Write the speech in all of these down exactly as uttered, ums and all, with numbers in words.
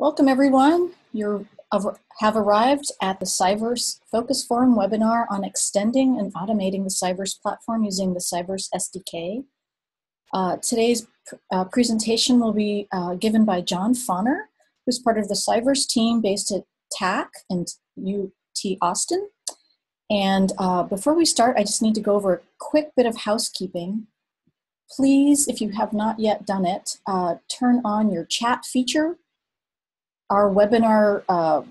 Welcome everyone. You have arrived at the CyVerse Focus Forum webinar on extending and automating the CyVerse platform using the CyVerse S D K. Uh, today's pr uh, presentation will be uh, given by John Fonner, who's part of the CyVerse team based at T A C C and U T Austin. And uh, before we start, I just need to go over a quick bit of housekeeping. Please, if you have not yet done it, uh, turn on your chat feature. Our webinar uh,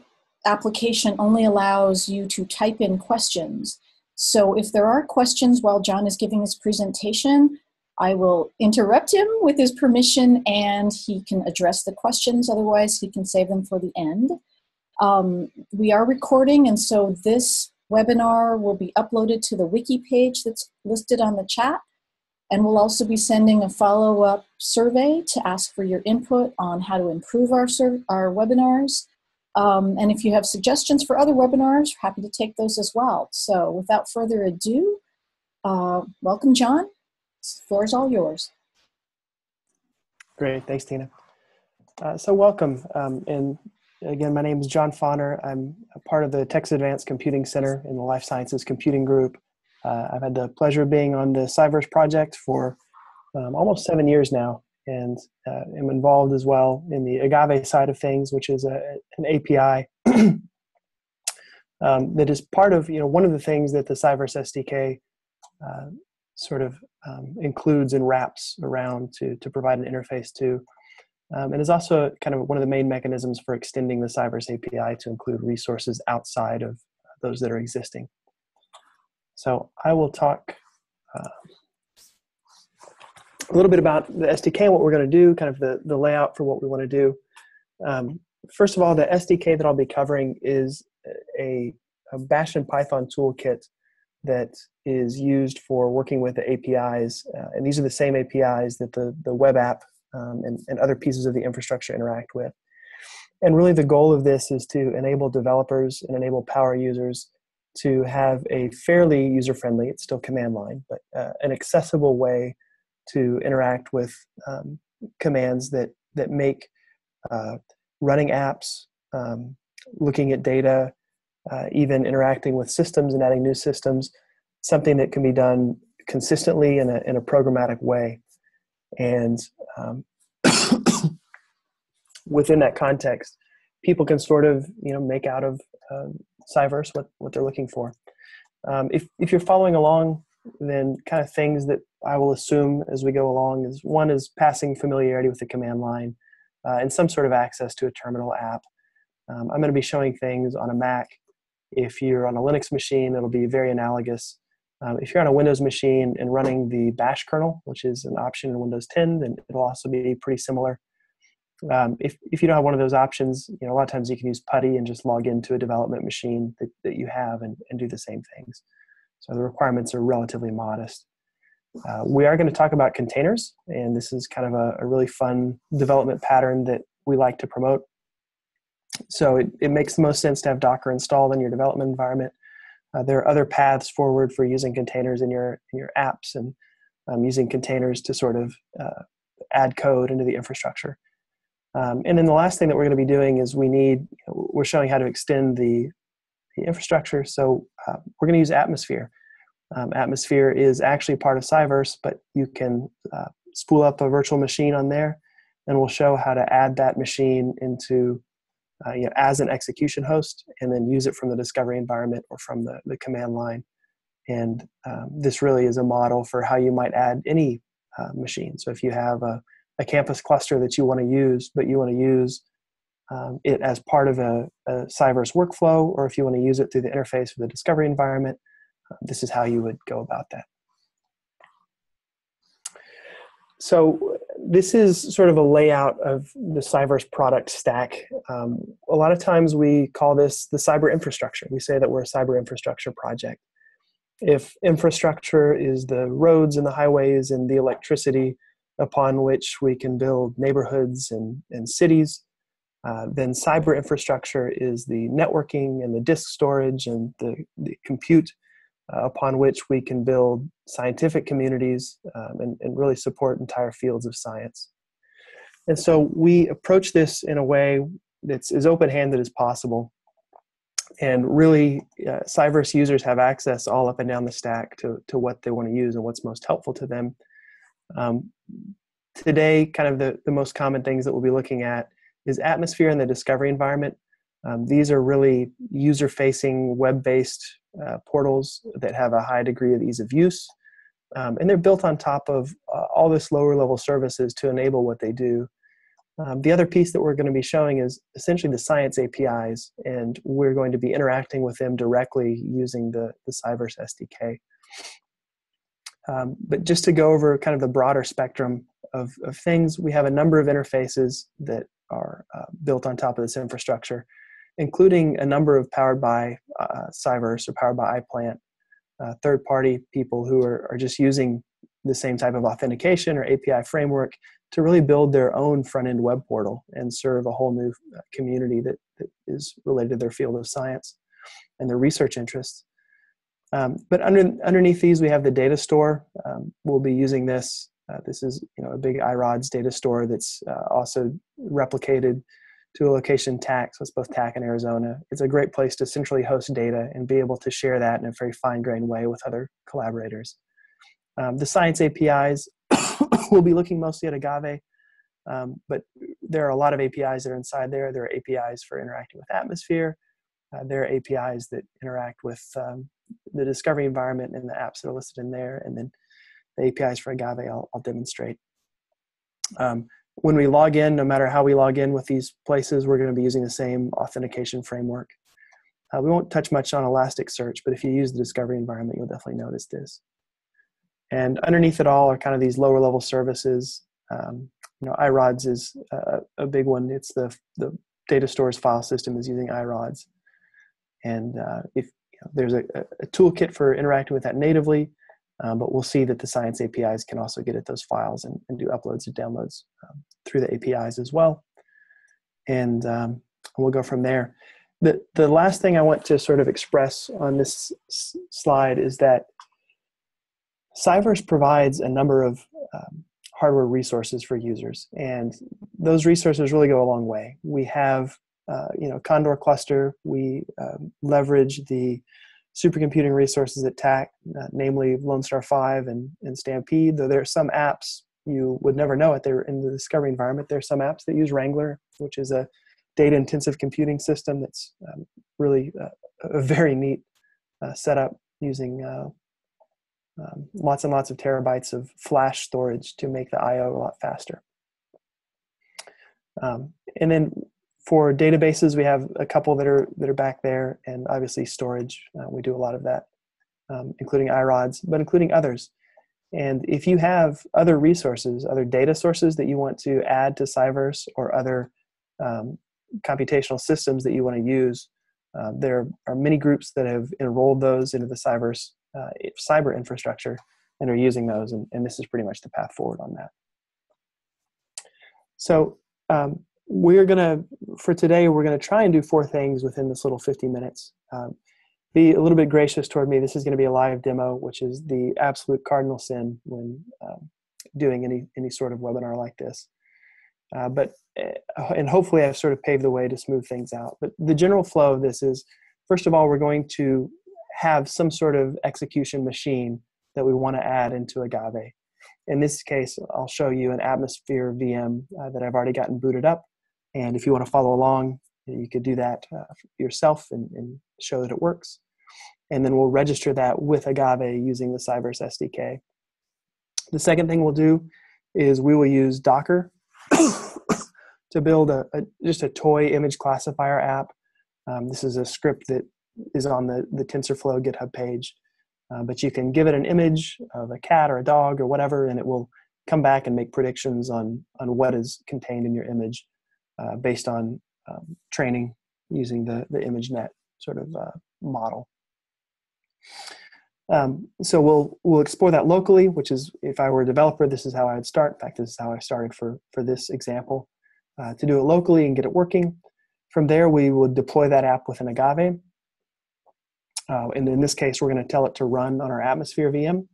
application only allows you to type in questions. So if there are questions while John is giving his presentation, I will interrupt him with his permission and he can address the questions. Otherwise, he can save them for the end. Um, we are recording, and so this webinar will be uploaded to the wiki page that's listed on the chat, and we'll also be sending a follow-up survey to ask for your input on how to improve our, our webinars. Um, and if you have suggestions for other webinars, we're happy to take those as well. So without further ado, uh, welcome, John. The floor is all yours. Great, thanks, Tina. Uh, so welcome. Um, and Again, my name is John Fonner. I'm a part of the Texas Advanced Computing Center in the Life Sciences Computing Group. Uh, I've had the pleasure of being on the CyVerse project for um, almost seven years now, and uh, am involved as well in the Agave side of things, which is a, an A P I um, that is part of, you know, one of the things that the CyVerse S D K uh, sort of um, includes and wraps around to, to provide an interface to. Um, and is also kind of one of the main mechanisms for extending the CyVerse A P I to include resources outside of those that are existing. So I will talk uh, a little bit about the S D K and what we're going to do, kind of the, the layout for what we want to do. Um, first of all, the S D K that I'll be covering is a, a Bash and Python toolkit that is used for working with the A P Is. Uh, and these are the same A P Is that the, the web app Um, and, and other pieces of the infrastructure interact with. And really the goal of this is to enable developers and enable power users to have a fairly user-friendly, it's still command line, but uh, an accessible way to interact with um, commands that, that make uh, running apps, um, looking at data, uh, even interacting with systems and adding new systems, something that can be done consistently in a, in a programmatic way. And um, within that context, people can sort of, you know, make out of um, CyVerse what, what they're looking for. Um, if, if you're following along, then kind of things that I will assume as we go along is, one is passing familiarity with the command line uh, and some sort of access to a terminal app. Um, I'm going to be showing things on a Mac. If you're on a Linux machine, it'll be very analogous. Um, if you're on a Windows machine and running the Bash kernel, which is an option in Windows ten, then it'll also be pretty similar. Um, if, if you don't have one of those options, you know, a lot of times you can use PuTTY and just log into a development machine that, that you have and, and do the same things. So the requirements are relatively modest. Uh, we are going to talk about containers, and this is kind of a, a really fun development pattern that we like to promote. So it, it makes the most sense to have Docker installed in your development environment. Uh, there are other paths forward for using containers in your, in your apps and um, using containers to sort of uh, add code into the infrastructure. Um, and then the last thing that we're going to be doing is we need, we're showing how to extend the, the infrastructure. So uh, we're going to use Atmosphere. Um, Atmosphere is actually part of CyVerse, but you can uh, spool up a virtual machine on there, and we'll show how to add that machine into Uh, you know, as an execution host, and then use it from the discovery environment or from the, the command line. And um, this really is a model for how you might add any uh, machine. So if you have a, a campus cluster that you want to use, but you want to use um, it as part of a, a CyVerse workflow, or if you want to use it through the interface for the discovery environment, uh, this is how you would go about that. So this is sort of a layout of the CyVerse product stack. Um, a lot of times we call this the cyber infrastructure. We say that we're a cyber infrastructure project. If infrastructure is the roads and the highways and the electricity upon which we can build neighborhoods and, and cities, uh, then cyber infrastructure is the networking and the disk storage and the, the compute Uh, upon which we can build scientific communities um, and, and really support entire fields of science. And so we approach this in a way that's as open-handed as possible. And really, uh, CyVerse users have access all up and down the stack to, to what they want to use and what's most helpful to them. Um, today, kind of the, the most common things that we'll be looking at is Atmosphere and the Discovery Environment. Um, these are really user-facing, web-based uh, portals that have a high degree of ease of use. Um, and they're built on top of uh, all this lower-level services to enable what they do. Um, the other piece that we're going to be showing is essentially the science A P Is, and we're going to be interacting with them directly using the, the CyVerse S D K. Um, but just to go over kind of the broader spectrum of, of things, we have a number of interfaces that are uh, built on top of this infrastructure, including a number of powered by uh, CyVerse or powered by iPlant, uh, third-party people who are, are just using the same type of authentication or A P I framework to really build their own front-end web portal and serve a whole new community that, that is related to their field of science and their research interests. Um, but under, underneath these, we have the Data Store. Um, we'll be using this. Uh, this is you know, a big iRODS data store that's uh, also replicated to a location T A C C, so it's both T A C C and Arizona. It's a great place to centrally host data and be able to share that in a very fine-grained way with other collaborators. Um, the science A P Is, we'll be looking mostly at Agave, um, but there are a lot of A P Is that are inside there. There are A P Is for interacting with Atmosphere. Uh, there are A P Is that interact with um, the Discovery Environment and the apps that are listed in there, and then the A P Is for Agave I'll, I'll demonstrate. Um, when we log in, no matter how we log in with these places, we're going to be using the same authentication framework. Uh, we won't touch much on Elasticsearch, but if you use the Discovery Environment, you'll definitely notice this. And underneath it all are kind of these lower level services. Um, you know, iRODS is uh, a big one. It's the, the data store's file system is using iRODS. And uh, if you know, there's a, a toolkit for interacting with that natively, um, but we'll see that the science A P Is can also get at those files and, and do uploads and downloads um, through the A P Is as well. And um, we'll go from there. The, the last thing I want to sort of express on this s slide is that CyVerse provides a number of um, hardware resources for users, and those resources really go a long way. We have, uh, you know, Condor Cluster. We um, leverage the supercomputing resources at T A C C, uh, namely Lone Star five and, and Stampede. Though there are some apps you would never know it. They're in the Discovery Environment. There are some apps that use Wrangler, which is a data-intensive computing system that's um, really uh, a very neat uh, setup using. Uh, Um, lots and lots of terabytes of flash storage to make the I O a lot faster. Um, and then for databases, we have a couple that are, that are back there, and obviously storage. Uh, we do a lot of that, um, including iRODS, but including others. And if you have other resources, other data sources that you want to add to CyVerse or other um, computational systems that you want to use, uh, there are many groups that have enrolled those into the CyVerse Uh, cyber infrastructure and are using those, and, and this is pretty much the path forward on that. So um, we're gonna, for today, we're gonna try and do four things within this little fifty minutes. Um, be a little bit gracious toward me. This is gonna be a live demo, which is the absolute cardinal sin when um, doing any, any sort of webinar like this. Uh, but, and hopefully I've sort of paved the way to smooth things out. But the general flow of this is, first of all, we're going to have some sort of execution machine that we want to add into Agave. In this case, I'll show you an Atmosphere V M uh, that I've already gotten booted up. And if you want to follow along, you could do that uh, yourself and, and show that it works. And then we'll register that with Agave using the CyVerse S D K. The second thing we'll do is we will use Docker to build a, a, just a toy image classifier app. Um, this is a script that is on the, the TensorFlow GitHub page, uh, but you can give it an image of a cat or a dog or whatever, and it will come back and make predictions on, on what is contained in your image uh, based on um, training using the, the ImageNet sort of uh, model. Um, so we'll, we'll explore that locally, which is, if I were a developer, this is how I'd start. In fact, this is how I started for, for this example, uh, to do it locally and get it working. From there, we will deploy that app within Agave. Uh, and in this case, we're going to tell it to run on our Atmosphere V M.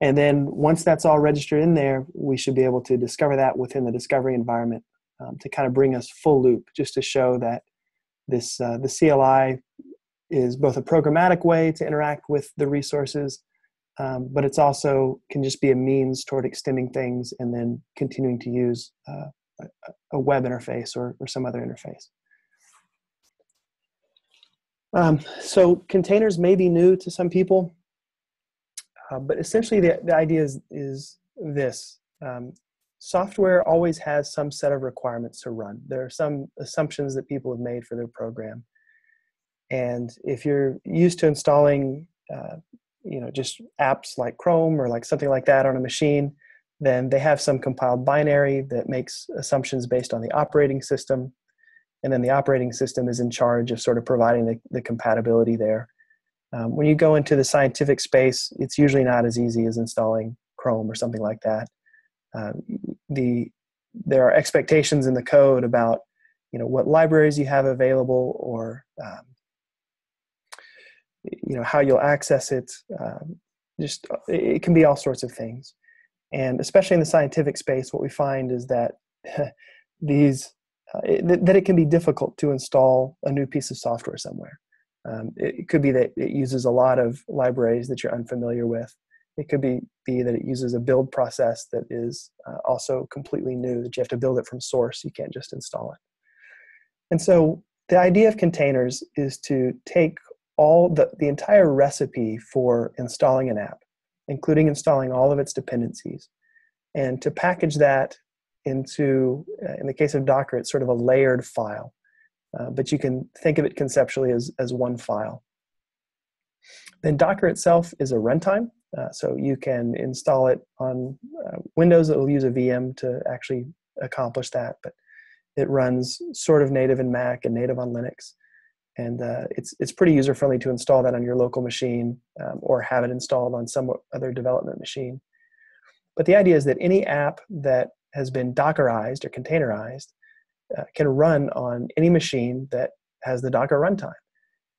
And then once that's all registered in there, we should be able to discover that within the Discovery Environment um, to kind of bring us full loop, just to show that this uh, the C L I is both a programmatic way to interact with the resources, um, but it's also can just be a means toward extending things and then continuing to use uh, a, a web interface or, or some other interface. Um, so containers may be new to some people, uh, but essentially the, the idea is, is this. Um, software always has some set of requirements to run. There are some assumptions that people have made for their program. And if you're used to installing, uh, you know, just apps like Chrome or like something like that on a machine, then they have some compiled binary that makes assumptions based on the operating system. And then the operating system is in charge of sort of providing the, the compatibility there. Um, when you go into the scientific space, it's usually not as easy as installing Chrome or something like that. Um, the, there are expectations in the code about, you know, what libraries you have available or, um, you know, how you'll access it. Um, just, it can be all sorts of things. And especially in the scientific space, what we find is that these Uh, it, that it can be difficult to install a new piece of software somewhere. Um, it, it could be that it uses a lot of libraries that you're unfamiliar with. It could be, be that it uses a build process that is uh, also completely new, that you have to build it from source. You can't just install it. And so the idea of containers is to take all the, the entire recipe for installing an app, including installing all of its dependencies, and to package that into, uh, in the case of Docker, it's sort of a layered file, uh, but you can think of it conceptually as, as one file. Then Docker itself is a runtime, uh, so you can install it on uh, Windows. It will use a V M to actually accomplish that, but it runs sort of native in Mac and native on Linux, and uh, it's, it's pretty user-friendly to install that on your local machine um, or have it installed on some other development machine. But the idea is that any app that has been Dockerized or containerized uh, can run on any machine that has the Docker runtime.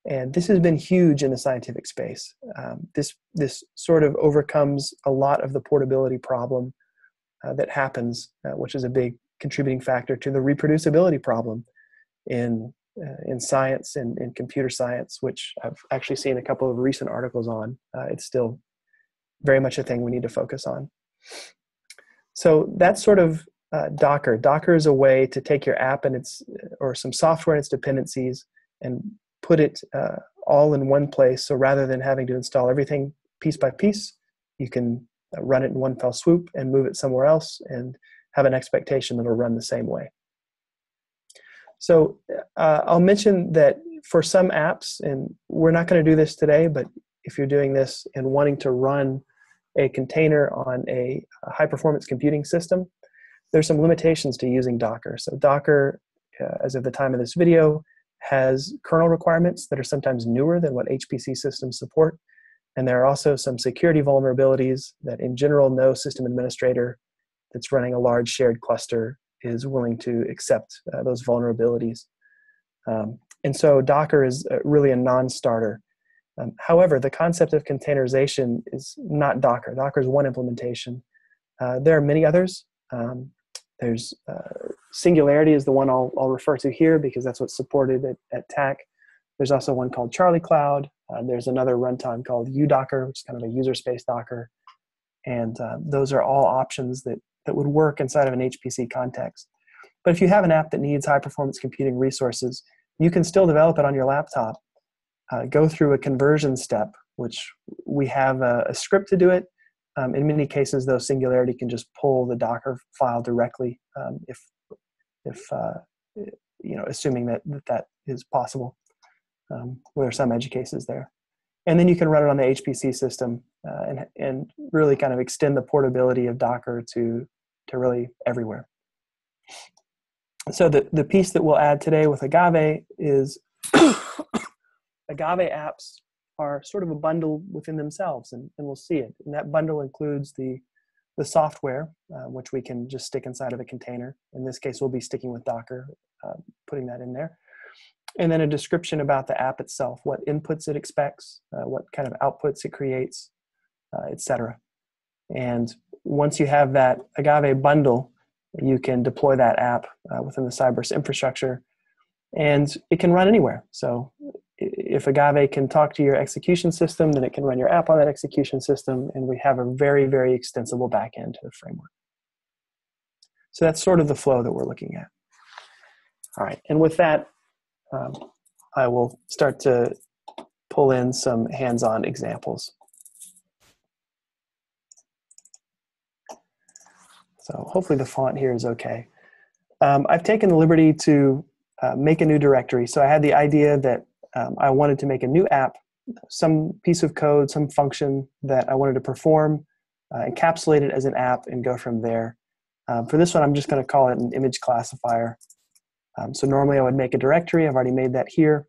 And this has been huge in the scientific space. Um, this, this sort of overcomes a lot of the portability problem uh, that happens, uh, which is a big contributing factor to the reproducibility problem in, uh, in science and in, in computer science, which I've actually seen a couple of recent articles on. Uh, it's still very much a thing we need to focus on. So that's sort of uh, Docker. Docker is a way to take your app and its, or some software and its dependencies, and put it uh, all in one place. So rather than having to install everything piece by piece, you can run it in one fell swoop and move it somewhere else and have an expectation that it'll run the same way. So uh, I'll mention that for some apps, and we're not going to do this today, but if you're doing this and wanting to run a container on a high-performance computing system, there's some limitations to using Docker. So Docker, uh, as of the time of this video, has kernel requirements that are sometimes newer than what H P C systems support. And there are also some security vulnerabilities that, in general, no system administrator that's running a large shared cluster is willing to accept uh, those vulnerabilities. Um, and so Docker is uh, really a non-starter. Um, however, the concept of containerization is not Docker. Docker is one implementation. Uh, there are many others. Um, there's uh, Singularity is the one I'll, I'll refer to here because that's what's supported at, at T A C C. There's also one called Charlie Cloud. Uh, there's another runtime called UDocker, which is kind of a user space Docker. And uh, those are all options that, that would work inside of an H P C context. But if you have an app that needs high-performance computing resources, you can still develop it on your laptop. Uh, go through a conversion step, which we have a, a script to do it. Um, in many cases, though, Singularity can just pull the Docker file directly, um, if, if uh, you know, assuming that that, that is possible. Um, there are some edge cases there, and then you can run it on the H P C system uh, and and really kind of extend the portability of Docker to to really everywhere. So the the piece that we'll add today with Agave is. Agave apps are sort of a bundle within themselves, and, and we'll see it. And that bundle includes the, the software, uh, which we can just stick inside of a container. In this case, we'll be sticking with Docker, uh, putting that in there. And then a description about the app itself, what inputs it expects, uh, what kind of outputs it creates, uh, et cetera. And once you have that Agave bundle, You can deploy that app uh, within the CyVerse infrastructure, and it can run anywhere. So if Agave can talk to your execution system, then it can run your app on that execution system, and we have a very, very extensible backend to the framework. So that's sort of the flow that we're looking at. All right, and with that, um, I will start to pull in some hands-on examples. So hopefully the font here is okay. Um, I've taken the liberty to uh, make a new directory. So I had the idea that um, I wanted to make a new app, some piece of code, some function that I wanted to perform, uh, encapsulate it as an app, and go from there. Um, for this one, I'm just going to call it an image classifier. Um, so normally I would make a directory. I've already made that here,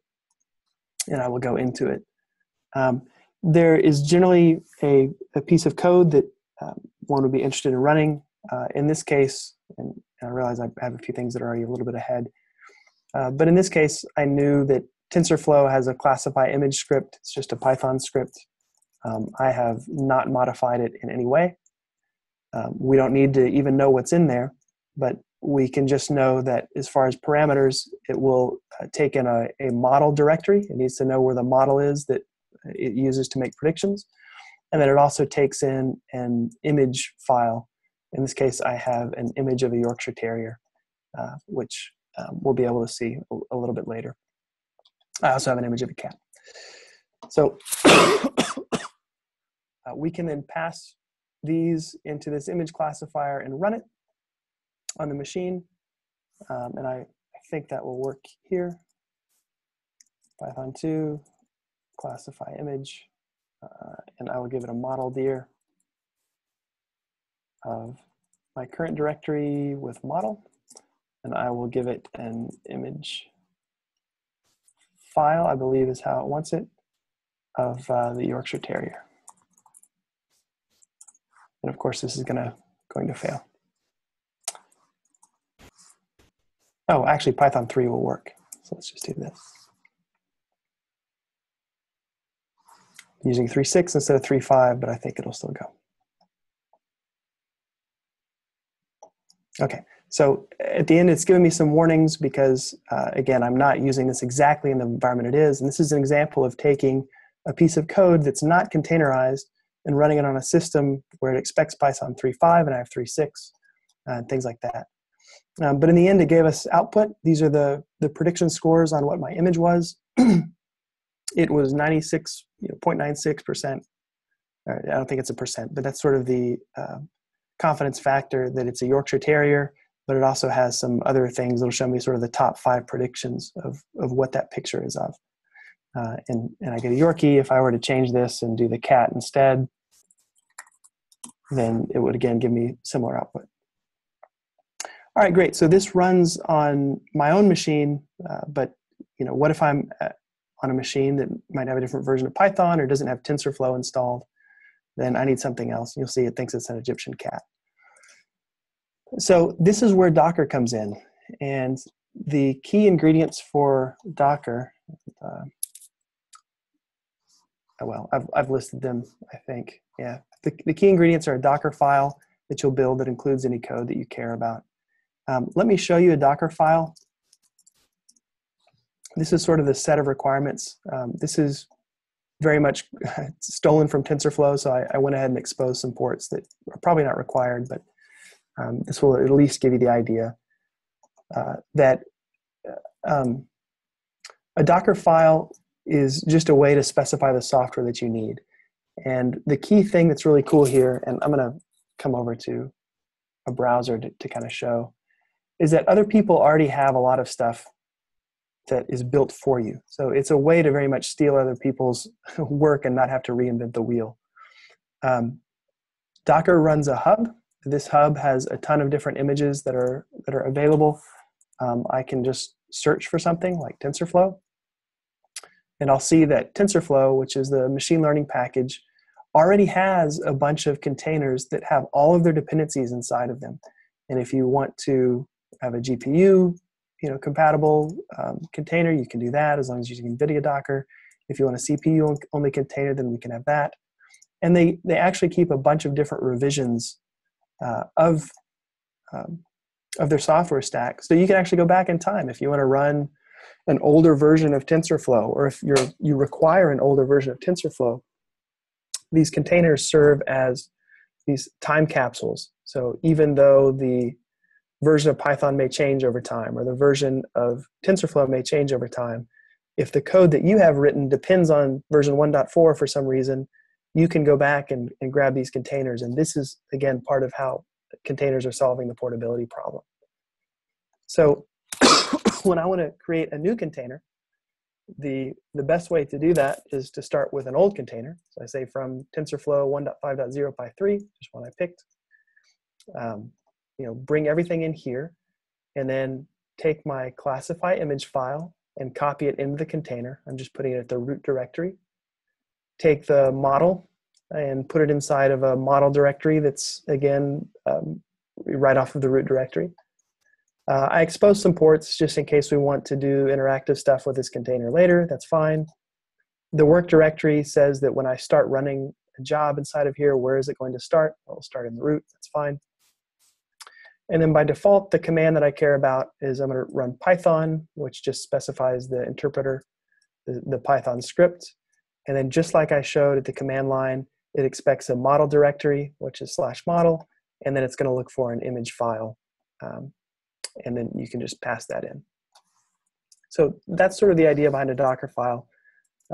and I will go into it. Um, there is generally a, a piece of code that um, one would be interested in running. Uh, in this case, and I realize I have a few things that are already a little bit ahead, uh, but in this case, I knew that TensorFlow has a classify image script. It's just a Python script. Um, I have not modified it in any way. Um, we don't need to even know what's in there, but we can just know that as far as parameters, it will uh, take in a, a model directory. It needs to know where the model is that it uses to make predictions, and then it also takes in an image file. In this case, I have an image of a Yorkshire Terrier, uh, which um, we'll be able to see a, a little bit later. I also have an image of a cat. So uh, we can then pass these into this image classifier and run it on the machine. Um, and I, I think that will work here. Python two, classify image, uh, and I will give it a model deer of my current directory with model, and I will give it an image file, I believe is how it wants it, of uh, the Yorkshire Terrier. And of course, this is gonna, going to fail. Oh, actually, Python three will work. So let's just do this. I'm using three point six instead of three point five, but I think it'll still go. Okay, so at the end, it's giving me some warnings because, uh, again, I'm not using this exactly in the environment it is. And this is an example of taking a piece of code that's not containerized and running it on a system where it expects Python three point five and I have three point six uh, and things like that. Um, but in the end, it gave us output. These are the, the prediction scores on what my image was. It was ninety-six, you know, zero point nine six percent. I don't think it's a percent, but that's sort of the uh, confidence factor that it's a Yorkshire Terrier, but it also has some other things that'll show me sort of the top five predictions of, of what that picture is of. Uh, and, and I get a Yorkie. If I were to change this and do the cat instead, then it would again give me similar output. All right, great. So this runs on my own machine, uh, but you know, what if I'm on a machine that might have a different version of Python or doesn't have TensorFlow installed? Then I need something else. You'll see it thinks it's an Egyptian cat. So this is where Docker comes in. And the key ingredients for Docker, uh, well, I've, I've listed them, I think. Yeah, the, the key ingredients are a Docker file that you'll build that includes any code that you care about. Um, let me show you a Docker file. This is sort of the set of requirements. Um, this is very much stolen from TensorFlow, so I, I went ahead and exposed some ports that are probably not required, but um, this will at least give you the idea uh, that um, a Docker file is just a way to specify the software that you need. And the key thing that's really cool here, and I'm gonna come over to a browser to, to kind of show, is that other people already have a lot of stuff that is built for you. So it's a way to very much steal other people's work and not have to reinvent the wheel. Um, Docker runs a hub. This hub has a ton of different images that are, that are available. Um, I can just search for something like TensorFlow, and I'll see that TensorFlow, which is the machine learning package, already has a bunch of containers that have all of their dependencies inside of them. And if you want to have a G P U, you know, compatible um, container, you can do that as long as using NVIDIA Docker. If you want a C P U-only container, then we can have that. And they, they actually keep a bunch of different revisions uh, of um, of their software stack. So you can actually go back in time if you want to run an older version of TensorFlow, or if you're, you require an older version of TensorFlow. These containers serve as these time capsules. So even though the version of Python may change over time, or the version of TensorFlow may change over time, if the code that you have written depends on version one point four for some reason, you can go back and, and grab these containers. And this is, again, part of how containers are solving the portability problem. So when I want to create a new container, the, the best way to do that is to start with an old container. So I say from TensorFlow one point five point zero Py three, just one I picked, um, you know, bring everything in here, and then take my classify image file and copy it into the container. I'm just putting it at the root directory. Take the model and put it inside of a model directory that's, again, um, right off of the root directory. Uh, I expose some ports just in case we want to do interactive stuff with this container later. That's fine. The work directory says that when I start running a job inside of here, where is it going to start? Well, it'll start in the root. That's fine. And then by default, the command that I care about is I'm going to run Python, which just specifies the interpreter, the, the Python script. And then just like I showed at the command line, it expects a model directory, which is slash model, and then it's going to look for an image file. Um, and then you can just pass that in. So that's sort of the idea behind a Docker file.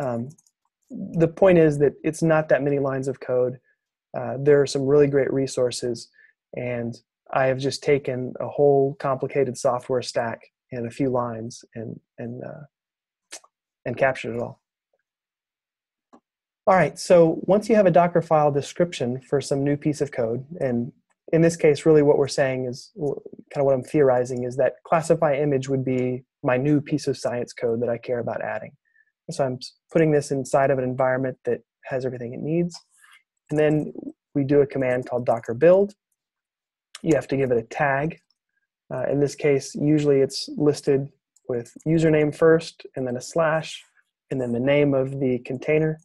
Um, the point is that it's not that many lines of code. Uh, there are some really great resources, and I have just taken a whole complicated software stack in a few lines and, and, uh, and captured it all. All right, so once you have a Docker file description for some new piece of code, and in this case, really what we're saying is, kind of what I'm theorizing is that classify image would be my new piece of science code that I care about adding. So I'm putting this inside of an environment that has everything it needs. And then we do a command called docker build. You have to give it a tag. Uh, in this case, usually it's listed with username first, and then a slash, and then the name of the container,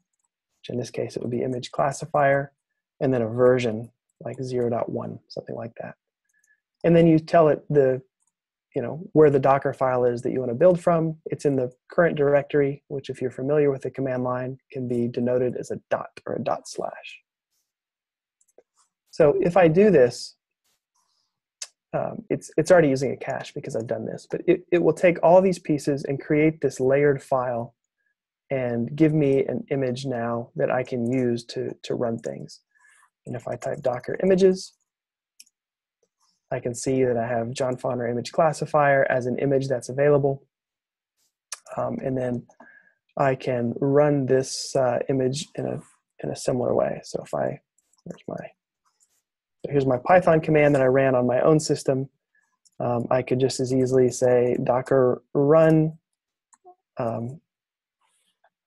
which in this case it would be image classifier, and then a version, like zero point one, something like that. And then you tell it the, you know, where the Docker file is that you want to build from. It's in the current directory, which if you're familiar with the command line, can be denoted as a dot or a dot slash. So if I do this, um, it's, it's already using a cache because I've done this, but it, it will take all these pieces and create this layered file and give me an image now that I can use to, to run things. And if I type Docker images, I can see that I have John Fonner image classifier as an image that's available. Um, and then I can run this uh, image in a, in a similar way. So if I, where's my, here's my Python command that I ran on my own system. Um, I could just as easily say Docker run. Um,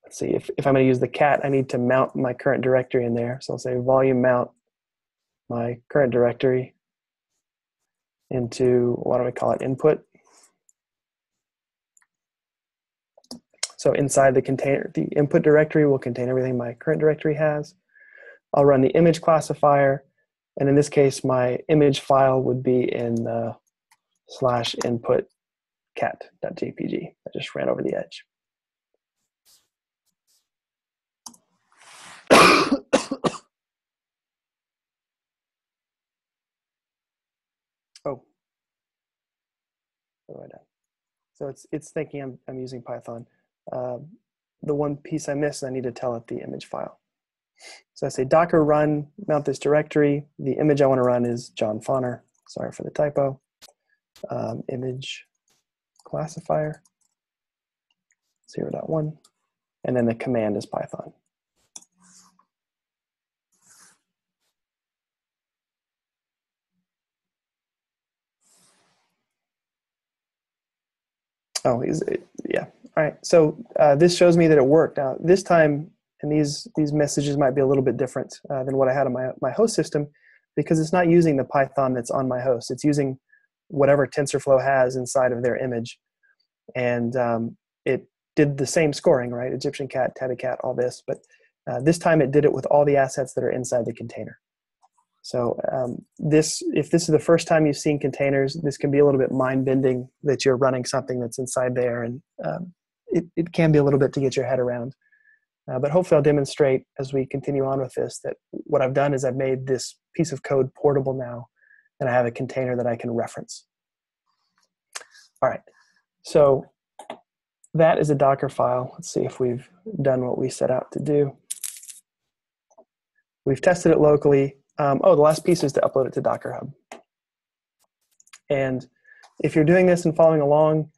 let's see, if, if I'm gonna use the cat, I need to mount my current directory in there. So I'll say volume mount my current directory into, what do we call it, input. So inside the container, the input directory will contain everything my current directory has. I'll run the image classifier, and in this case, my image file would be in uh, slash input cat.jpg. I just ran over the edge. So it's, it's thinking I'm, I'm using Python. Uh, the one piece I missed, I need to tell it the image file. So I say docker run, mount this directory. The image I want to run is John Fonner. Sorry for the typo. Um, image classifier, zero point one. And then the command is Python. Oh, is it, yeah. All right. So uh, this shows me that it worked. Now this time, and these these messages might be a little bit different uh, than what I had on my my host system, because it's not using the Python that's on my host. It's using whatever TensorFlow has inside of their image, and um, it did the same scoring, right? Egyptian cat, tabby cat, all this, but uh, this time it did it with all the assets that are inside the container. So um, this, if this is the first time you've seen containers, this can be a little bit mind-bending that you're running something that's inside there, and um, it, it can be a little bit to get your head around. Uh, but hopefully I'll demonstrate as we continue on with this that what I've done is I've made this piece of code portable now, and I have a container that I can reference. All right, so that is a Docker file. Let's see if we've done what we set out to do. We've tested it locally. Um, oh, the last piece is to upload it to Docker Hub. And if you're doing this and following along,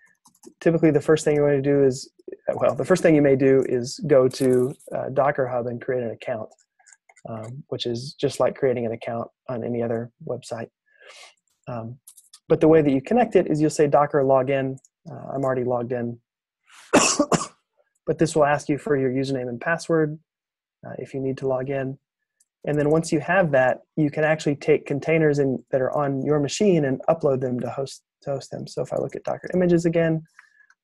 typically the first thing you want to do is, well, the first thing you may do is go to uh, Docker Hub and create an account, um, which is just like creating an account on any other website. Um, but the way that you connect it is you'll say Docker login. Uh, I'm already logged in. But this will ask you for your username and password uh, if you need to log in. And then once you have that, you can actually take containers in, that are on your machine and upload them to host, to host them. So if I look at Docker images again,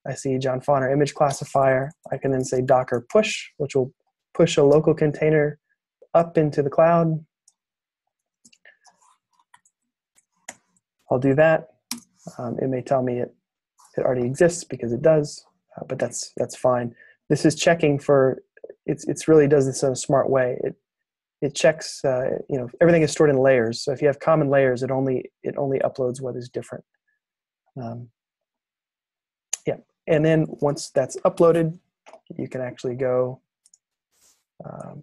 I see John Fonner image classifier. I can then say Docker push, which will push a local container up into the cloud. I'll do that. Um, it may tell me it, it already exists because it does, uh, but that's, that's fine. This is checking for, it's, it's really does this in a smart way. It, It checks, uh, you know, everything is stored in layers. So if you have common layers, it only it only uploads what is different. Um, yeah, and then once that's uploaded, you can actually go. Um,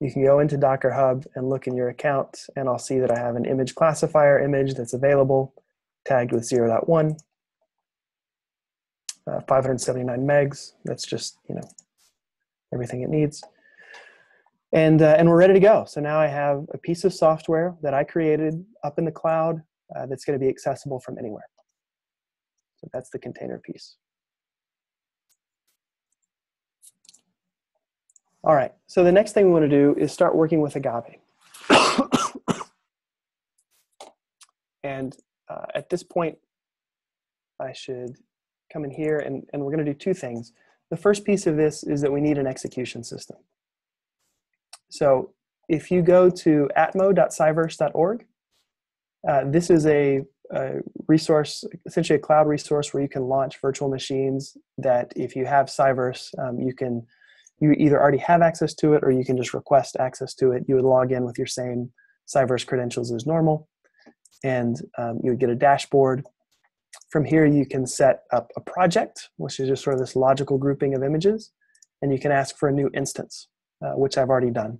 you can go into Docker Hub and look in your account, and I'll see that I have an image classifier image that's available, tagged with zero point one, uh, five hundred seventy-nine megs. That's just, you know, everything it needs. And, uh, and we're ready to go. So now I have a piece of software that I created up in the cloud uh, that's going to be accessible from anywhere. So that's the container piece. All right, so the next thing we want to do is start working with Agave. And uh, at this point, I should come in here and, and we're going to do two things. The first piece of this is that we need an execution system. So if you go to atmo dot cyverse dot org, uh, this is a, a resource, essentially a cloud resource where you can launch virtual machines that if you have CyVerse, um, you can, you either already have access to it or you can just request access to it. You would log in with your same CyVerse credentials as normal, and um, you would get a dashboard. From here, you can set up a project, which is just sort of this logical grouping of images, and you can ask for a new instance, uh, which I've already done.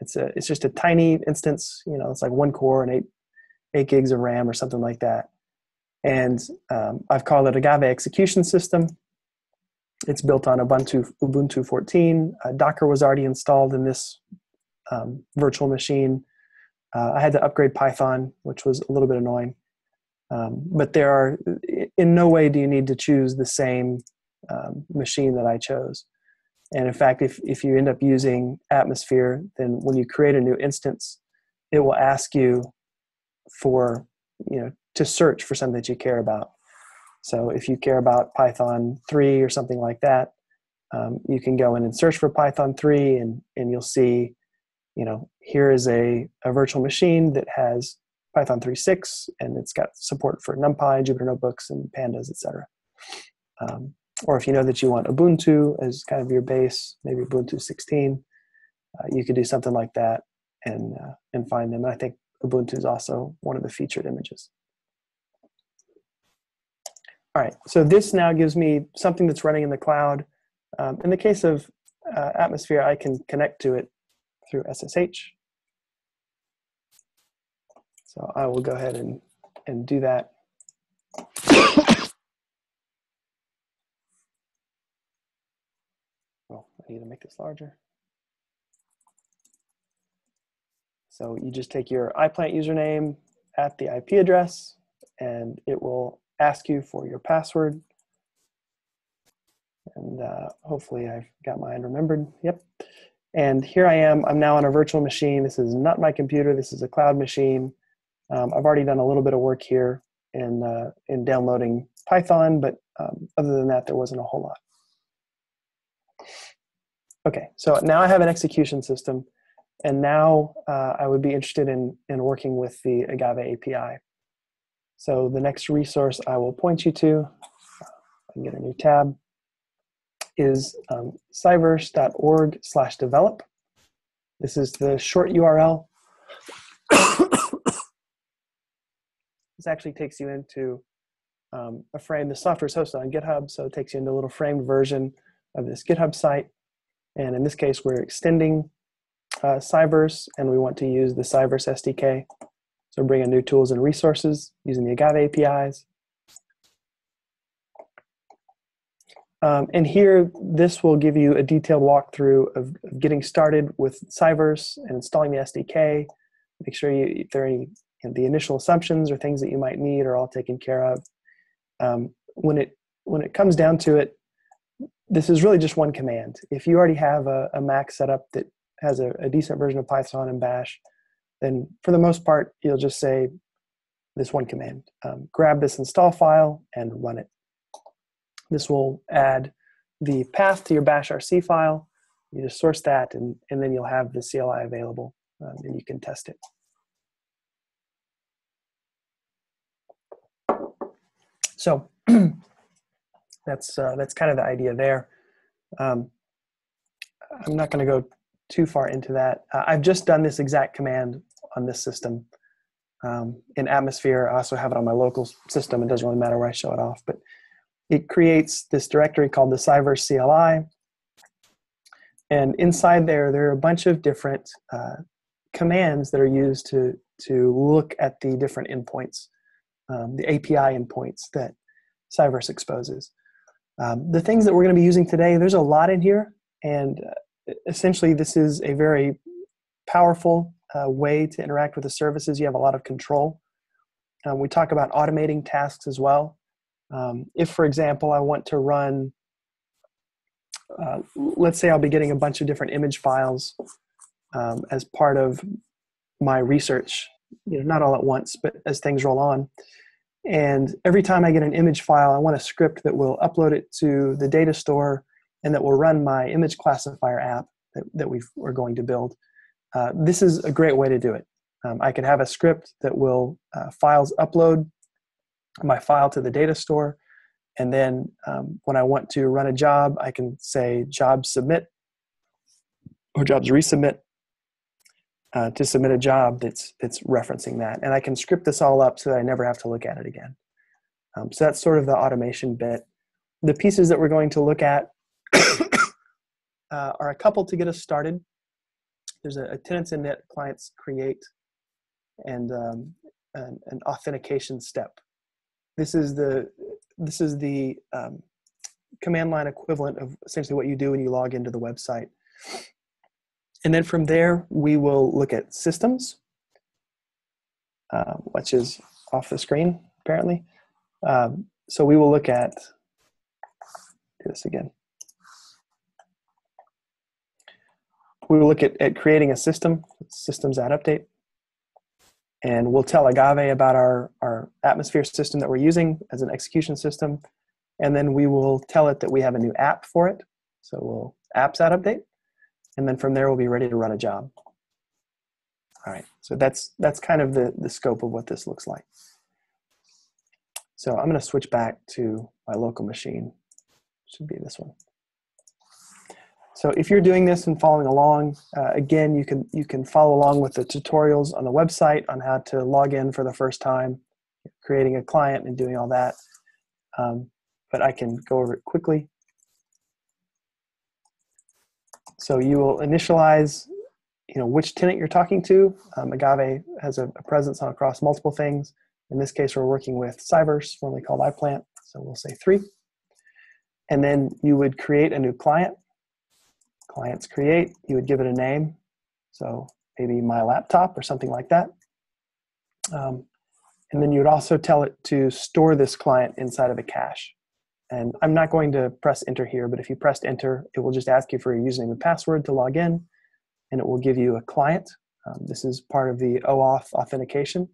It's a, it's just a tiny instance, you know, it's like one core and eight, eight gigs of RAM or something like that. And um, I've called it Agave Execution System. It's built on Ubuntu, Ubuntu fourteen. Uh, Docker was already installed in this um, virtual machine. Uh, I had to upgrade Python, which was a little bit annoying. Um, but there are, in no way do you need to choose the same um, machine that I chose. And in fact, if, if you end up using Atmosphere, then when you create a new instance, it will ask you for, you know, to search for something that you care about. So if you care about Python three or something like that, um, you can go in and search for Python three and, and you'll see, you know, here is a, a virtual machine that has Python three point six, and it's got support for NumPy, Jupyter Notebooks, and Pandas, et cetera. Um, or if you know that you want Ubuntu as kind of your base, maybe Ubuntu sixteen, uh, you could do something like that and, uh, and find them. And I think Ubuntu is also one of the featured images. All right, so this now gives me something that's running in the cloud. Um, in the case of uh, Atmosphere, I can connect to it through S S H. So I will go ahead and, and do that. Oh, I need to make this larger. So you just take your iPlant username at the I P address, and it will ask you for your password. And uh, hopefully I've got mine remembered. Yep. And here I am. I'm now on a virtual machine. This is not my computer. This is a cloud machine. Um, I've already done a little bit of work here in, uh, in downloading Python, but um, other than that, there wasn't a whole lot. Okay, so now I have an execution system. And now uh, I would be interested in, in working with the Agave A P I. So the next resource I will point you to, I can get a new tab, is um, cyverse dot org slash develop. This is the short U R L. This actually takes you into um, a frame. The software is hosted on GitHub, so it takes you into a little framed version of this GitHub site. And in this case, we're extending uh, CyVerse, and we want to use the CyVerse S D K. So bring in new tools and resources using the Agave A P Is. Um, and here, this will give you a detailed walkthrough of, of getting started with CyVerse and installing the S D K. Make sure you, if there are any, you know, the initial assumptions or things that you might need are all taken care of. Um, when it when it comes down to it, this is really just one command. If you already have a, a Mac setup that has a, a decent version of Python and Bash, then for the most part, you'll just say this one command. Um, grab this install file and run it. This will add the path to your bash R C file. You just source that, and, and then you'll have the C L I available, um, and you can test it. So that's, uh, that's kind of the idea there. Um, I'm not going to go too far into that. Uh, I've just done this exact command on this system. Um, in Atmosphere, I also have it on my local system. It doesn't really matter where I show it off, but it creates this directory called the CyVerse C L I. And inside there, there are a bunch of different uh, commands that are used to, to look at the different endpoints, um, the A P I endpoints that CyVerse exposes. Um, the things that we're going to be using today, there's a lot in here. And uh, essentially, this is a very powerful uh, way to interact with the services. You have a lot of control. Um, we talk about automating tasks as well. Um, if, for example, I want to run, uh, let's say I'll be getting a bunch of different image files um, as part of my research, you know, not all at once, but as things roll on. And every time I get an image file, I want a script that will upload it to the data store and that will run my image classifier app that, that we are going to build. Uh, this is a great way to do it. Um, I could have a script that will uh, files upload my file to the data store, and then um, when I want to run a job, I can say jobs submit or jobs resubmit uh, to submit a job that's that's referencing that, and I can script this all up so that I never have to look at it again. Um, so that's sort of the automation bit. The pieces that we're going to look at uh, are a couple to get us started. There's a, a tenants init, clients create, and um, an, an authentication step. This is the, this is the um, command line equivalent of essentially what you do when you log into the website. And then from there, we will look at systems, uh, which is off the screen, apparently. Um, so we will look at, do this again. We will look at, at creating a system, systems.update. And we'll tell Agave about our, our Atmosphere system that we're using as an execution system. And then we will tell it that we have a new app for it. So we'll apps.update. And then from there, we'll be ready to run a job. All right, so that's, that's kind of the, the scope of what this looks like. So I'm going to switch back to my local machine. Should be this one. So if you're doing this and following along, uh, again, you can, you can follow along with the tutorials on the website on how to log in for the first time, creating a client and doing all that. Um, but I can go over it quickly. So you will initialize, you know, which tenant you're talking to. Um, Agave has a, a presence on across multiple things. In this case, we're working with CyVerse, formerly called iPlant. So we'll say three. And then you would create a new client. Clients create, you would give it a name. So maybe my laptop or something like that. Um, and then you would also tell it to store this client inside of a cache. And I'm not going to press enter here, but if you pressed enter, it will just ask you for your username and password to log in, and it will give you a client. Um, this is part of the OAuth authentication.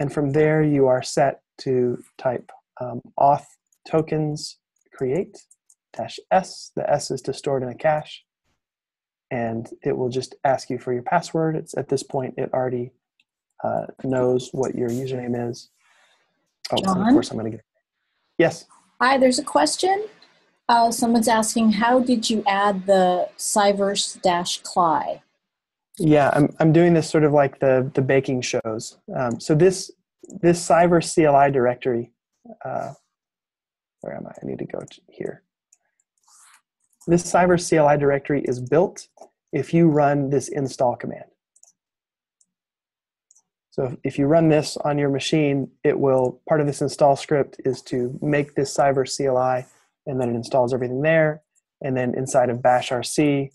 And from there, you are set to type um, auth tokens create dash S. The S is to store it in a cache. and it will just ask you for your password. It's at this point, it already uh, knows what your username is. Oh, John? Of course I'm gonna get it. Yes. Hi, there's a question. Uh, someone's asking, how did you add the CyVerse-C L I? Yeah, I'm, I'm doing this sort of like the, the baking shows. Um, so this, this CyVerse C L I directory, uh, where am I? I need to go to here. This CyVerse C L I directory is built if you run this install command. So if you run this on your machine, it will, part of this install script is to make this CyVerse C L I, and then it installs everything there. And then inside of bash R C,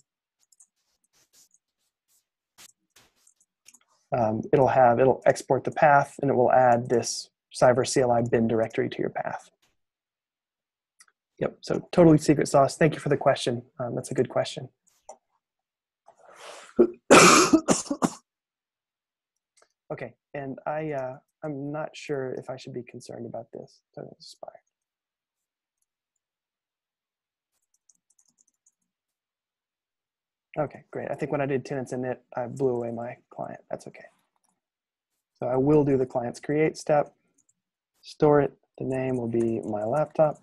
um, it'll have, it'll export the path, and it will add this CyVerse C L I bin directory to your path. Yep, so totally secret sauce. Thank you for the question. Um, that's a good question. Okay, and I, uh, I'm not sure if I should be concerned about this. Don't inspire. Okay, great. I think when I did tenants init, I blew away my client. That's okay. So I will do the client's create step, store it. The name will be my laptop.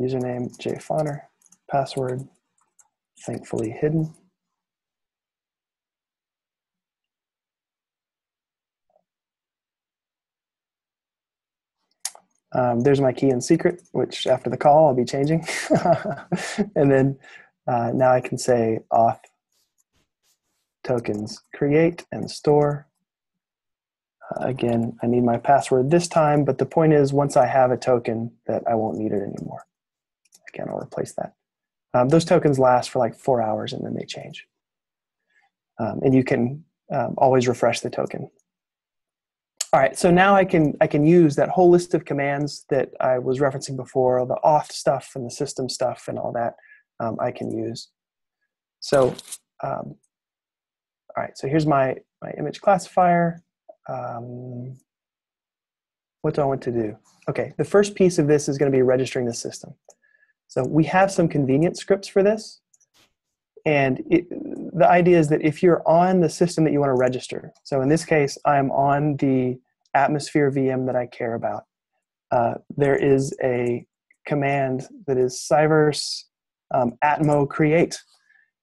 Username, jfonner, password, thankfully hidden. Um, there's my key and secret, which after the call I'll be changing. And then uh, now I can say auth tokens create and store. Uh, again, I need my password this time, but the point is once I have a token that I won't need it anymore. Again, I'll replace that. Um, those tokens last for like four hours and then they change. Um, and you can um, always refresh the token. All right, so now I can, I can use that whole list of commands that I was referencing before, all the auth stuff and the system stuff and all that um, I can use. So, um, all right, so here's my, my image classifier. Um, what do I want to do? Okay, the first piece of this is gonna be registering the system. So we have some convenient scripts for this. And it, the idea is that if you're on the system that you want to register, so in this case, I'm on the Atmosphere V M that I care about. Uh, there is a command that is CyVerse um, atmo create.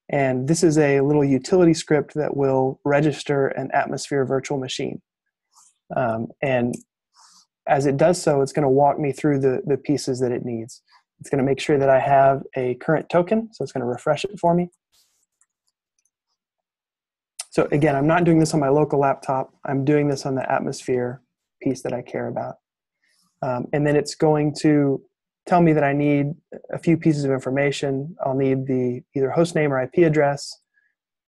And this is a little utility script that will register an Atmosphere virtual machine. Um, and as it does so, it's going to walk me through the, the pieces that it needs. It's going to make sure that I have a current token, so it's going to refresh it for me. So again, I'm not doing this on my local laptop. I'm doing this on the Atmosphere piece that I care about. Um, and then it's going to tell me that I need a few pieces of information. I'll need the either host name or I P address.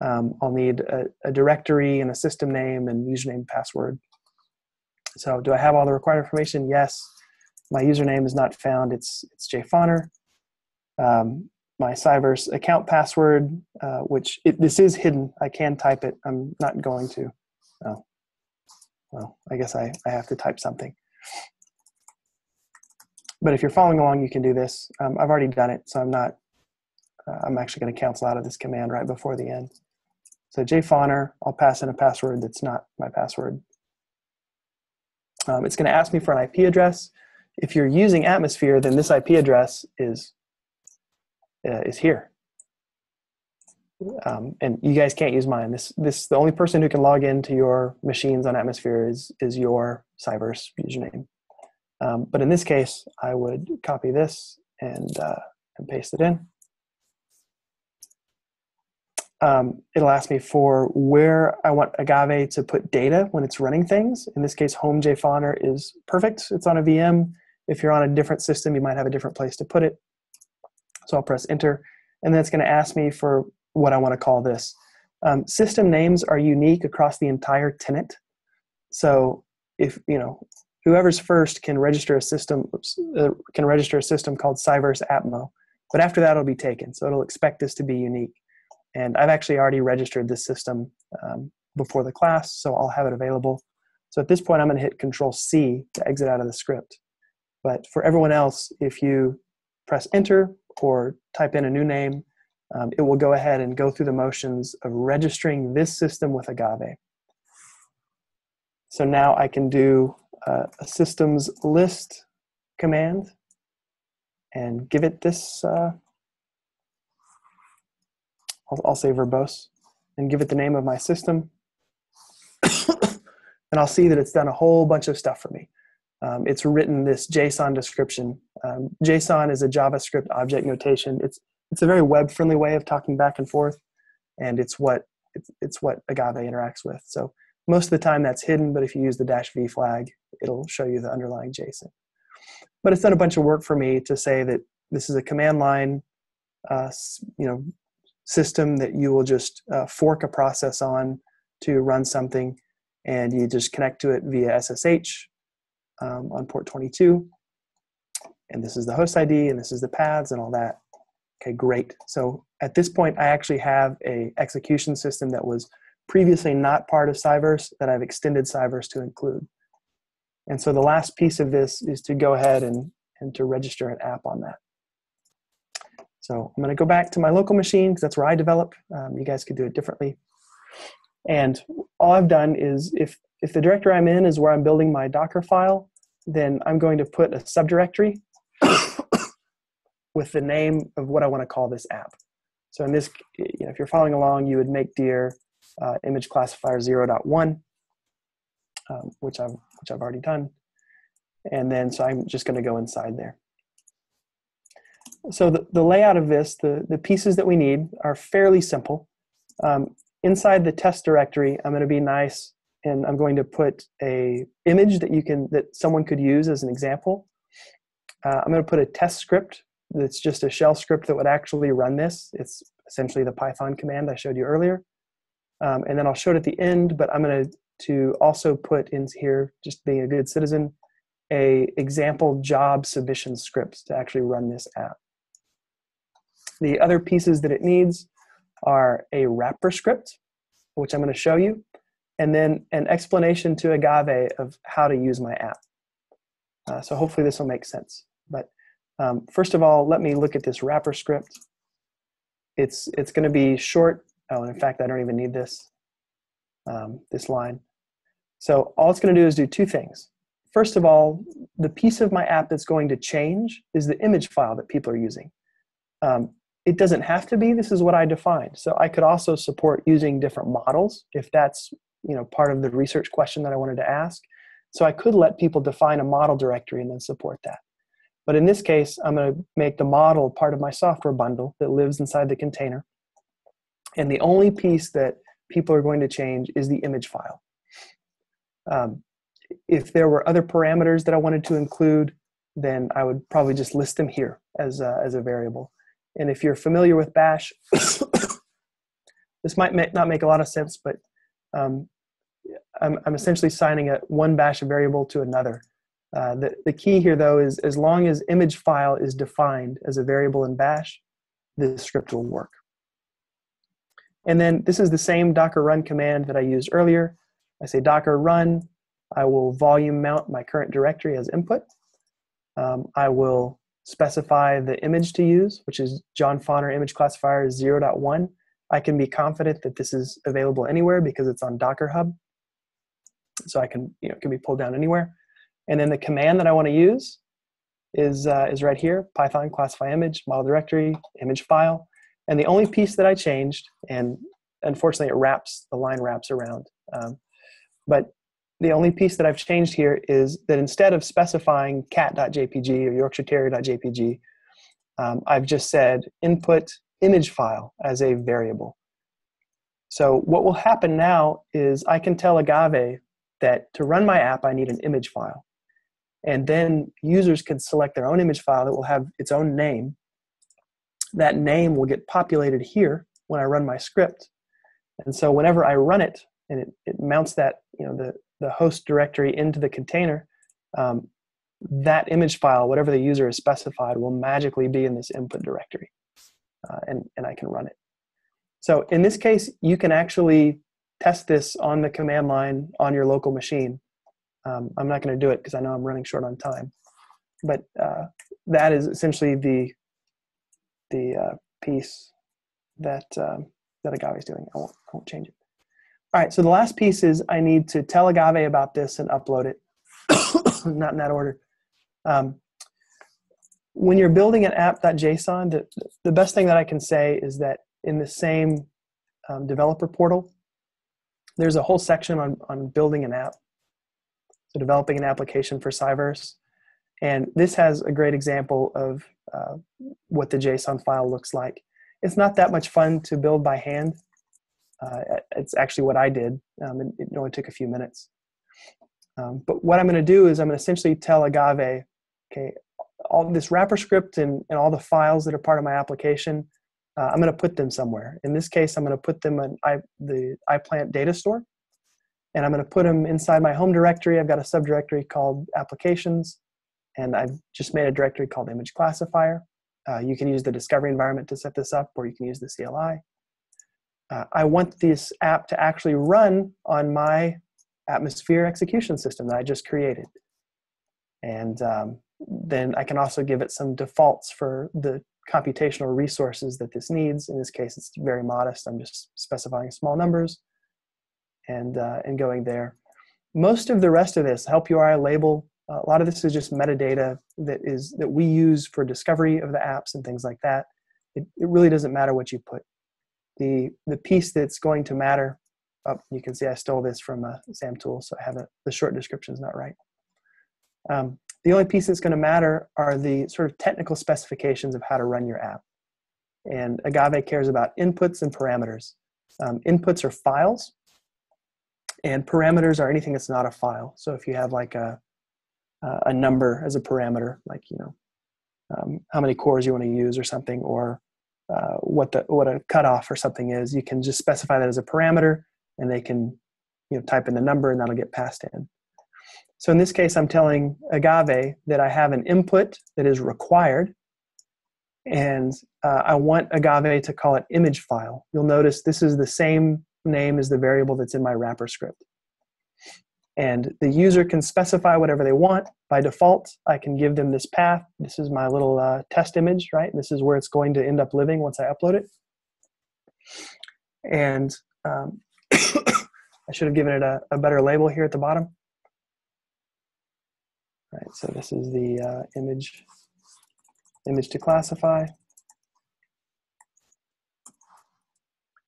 Um, I'll need a, a directory and a system name and username and password. So do I have all the required information? Yes. My username is not found, it's, it's jfonner. Um, my CyVerse account password, uh, which it, this is hidden, I can type it, I'm not going to. Oh, well, I guess I, I have to type something. But if you're following along, you can do this. Um, I've already done it, so I'm not, uh, I'm actually gonna cancel out of this command right before the end. So jfonner, I'll pass in a password that's not my password. Um, it's gonna ask me for an I P address. If you're using Atmosphere, then this I P address is, uh, is here. Um, and you guys can't use mine. This, this, the only person who can log into your machines on Atmosphere is, is your CyVerse username. Um, but in this case, I would copy this and, uh, and paste it in. Um, it'll ask me for where I want Agave to put data when it's running things. In this case, home jfonner is perfect. It's on a V M. If you're on a different system, you might have a different place to put it. So I'll press enter, and then it's going to ask me for what I want to call this. Um, system names are unique across the entire tenant. So if you know whoever's first can register a system uh, can register a system called CyVerse Atmo, but after that it'll be taken. So it'll expect this to be unique. And I've actually already registered this system um, before the class, so I'll have it available. So at this point, I'm going to hit Control C to exit out of the script. But for everyone else, if you press Enter or type in a new name, um, it will go ahead and go through the motions of registering this system with Agave. So now I can do uh, a systems list command and give it this, uh, I'll, I'll say verbose, and give it the name of my system. And I'll see that it's done a whole bunch of stuff for me. Um, it's written this JSON description. Um, JSON is a JavaScript object notation. It's, it's a very web-friendly way of talking back and forth, and it's what, it's, it's what Agave interacts with. So most of the time that's hidden, but if you use the dash V flag, it'll show you the underlying JSON. But it's done a bunch of work for me to say that this is a command line uh, you know, system that you will just uh, fork a process on to run something, and you just connect to it via S S H um, on port twenty-two. And this is the host I D, and this is the paths and all that. Okay, great. So at this point, I actually have a execution system that was previously not part of CyVerse that I've extended CyVerse to include. And so the last piece of this is to go ahead and, and to register an app on that. So I'm gonna go back to my local machine because that's where I develop. Um, you guys could do it differently. And all I've done is if, if the directory I'm in is where I'm building my Docker file, then I'm going to put a subdirectory with the name of what I wanna call this app. So in this, you know, if you're following along, you would make dir uh, image classifier zero point one, um, which I've which I've already done. And then, so I'm just gonna go inside there. So the, the layout of this, the, the pieces that we need are fairly simple. Um, inside the test directory, I'm gonna be nice and I'm going to put a image that you can, that someone could use as an example. Uh, I'm gonna put a test script that's just a shell script that would actually run this. It's essentially the Python command I showed you earlier. Um, and then I'll show it at the end, but I'm gonna to also put in here, just being a good citizen, a example job submission scripts to actually run this app. The other pieces that it needs are a wrapper script, which I'm gonna show you, and then an explanation to Agave of how to use my app. Uh, so hopefully this will make sense. But um, first of all, let me look at this wrapper script. It's, it's gonna be short. Oh, and in fact, I don't even need this, um, this line. So all it's gonna do is do two things. First of all, the piece of my app that's going to change is the image file that people are using. Um, it doesn't have to be, this is what I defined. So I could also support using different models if that's, you know, part of the research question that I wanted to ask. So I could let people define a model directory and then support that. But in this case, I'm gonna make the model part of my software bundle that lives inside the container. And the only piece that people are going to change is the image file. Um, if there were other parameters that I wanted to include, then I would probably just list them here as a, as a variable. And if you're familiar with Bash, this might ma- not make a lot of sense, but um, I'm, I'm essentially signing a one Bash variable to another. Uh, the, the key here though is as long as image file is defined as a variable in Bash, this script will work. And then this is the same Docker run command that I used earlier. I say Docker run, I will volume mount my current directory as input. Um, I will specify the image to use, which is John Fonner image classifier zero point one. I can be confident that this is available anywhere because it's on Docker Hub. So I can, you know, it can be pulled down anywhere. And then the command that I want to use is, uh, is right here, Python classify image, model directory, image file. And the only piece that I changed, and unfortunately it wraps, the line wraps around, um, but the only piece that I've changed here is that instead of specifying cat dot J P G or Yorkshire Terrier dot J P G, um, I've just said input image file as a variable. So what will happen now is I can tell Agave that to run my app, I need an image file. And then users can select their own image file that will have its own name. That name will get populated here when I run my script. And so whenever I run it, and it, it mounts that, you know, the, the host directory into the container, um, that image file, whatever the user has specified, will magically be in this input directory, uh, and, and I can run it. So in this case, you can actually test this on the command line on your local machine. Um, I'm not gonna do it because I know I'm running short on time, but uh, that is essentially the the uh, piece that um, that Agave is doing. I won't, I won't change it. All right, so the last piece is I need to tell Agave about this and upload it. Not in that order. Um, when you're building an app.json, the, the best thing that I can say is that in the same um, developer portal, there's a whole section on, on building an app. So developing an application for CyVerse. And this has a great example of uh, what the JSON file looks like. It's not that much fun to build by hand. Uh, it's actually what I did. Um, and it only took a few minutes. Um, but what I'm going to do is I'm going to essentially tell Agave, okay, all this wrapper script and, and all the files that are part of my application, uh, I'm going to put them somewhere. In this case, I'm going to put them in I, the iPlant data store. And I'm going to put them inside my home directory. I've got a subdirectory called applications. And I've just made a directory called image classifier. Uh, you can use the discovery environment to set this up, or you can use the C L I. Uh, I want this app to actually run on my Atmosphere execution system that I just created. And um, then I can also give it some defaults for the computational resources that this needs. In this case, it's very modest. I'm just specifying small numbers and, uh, and going there. Most of the rest of this, help U R I label, a lot of this is just metadata that is that we use for discovery of the apps and things like that. It, it really doesn't matter what you put. The, the piece that's going to matter, oh, you can see I stole this from a SAM tool, so I haven't, the short description is not right. Um, the only piece that's going to matter are the sort of technical specifications of how to run your app. And Agave cares about inputs and parameters. Um, inputs are files, and parameters are anything that's not a file. So if you have like a Uh, a number as a parameter, like you know um, how many cores you want to use or something, or uh, what the what a cutoff or something is, you can just specify that as a parameter, and they can you know type in the number, and that'll get passed in. So in this case, I'm telling Agave that I have an input that is required, and uh, I want Agave to call it image file. You'll notice this is the same name as the variable that's in my wrapper script. And the user can specify whatever they want. By default, I can give them this path. This is my little uh, test image, right? This is where it's going to end up living once I upload it. And um, I should have given it a, a better label here at the bottom. All right, so this is the uh, image, image to classify,